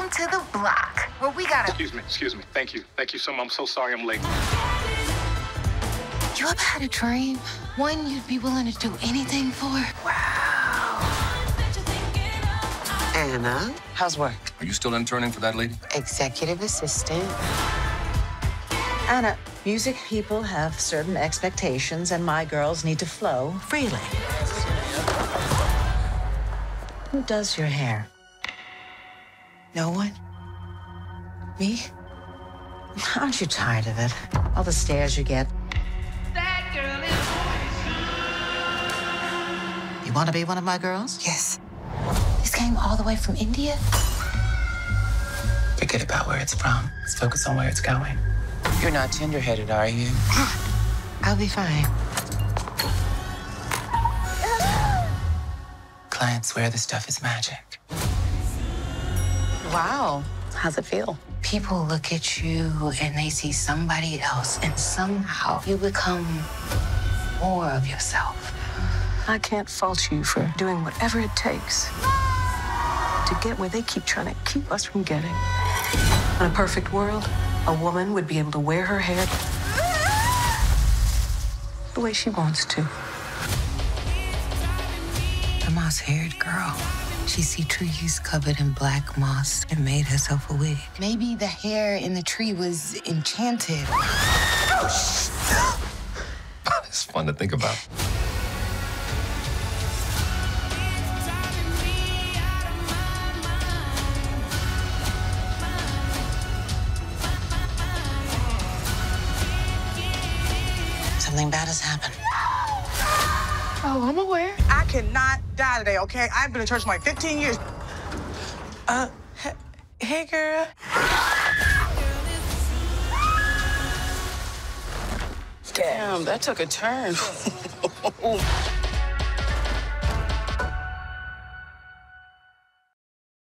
Welcome to the block where we gotta... Excuse me. Thank you so much. I'm so sorry I'm late. You ever had a dream? One you'd be willing to do anything for? Wow. Anna, how's work? Are you still interning for that lady? Executive assistant. Anna, music people have certain expectations, and my girls need to flow freely. Who does your hair? No one? Me? Aren't you tired of it? All the stares you get. That girl is poison. You want to be one of my girls? Yes. This came all the way from India? Forget about where it's from. Let's focus on where it's going. You're not tender-headed, are you? I'll be fine. Clients swear this stuff is magic. Wow. How's it feel? People look at you and they see somebody else, and somehow you become more of yourself. I can't fault you for doing whatever it takes to get where they keep trying to keep us from getting. In a perfect world, a woman would be able to wear her hair the way she wants to. The moss-haired girl. She see tree leaves covered in black moss and made herself a wig. Maybe the hair in the tree was enchanted. Oh, it's fun to think about. Something bad has happened. Oh, I'm aware. I cannot die today, okay? I've been in church for like 15 years. Hey, girl. Damn, that took a turn.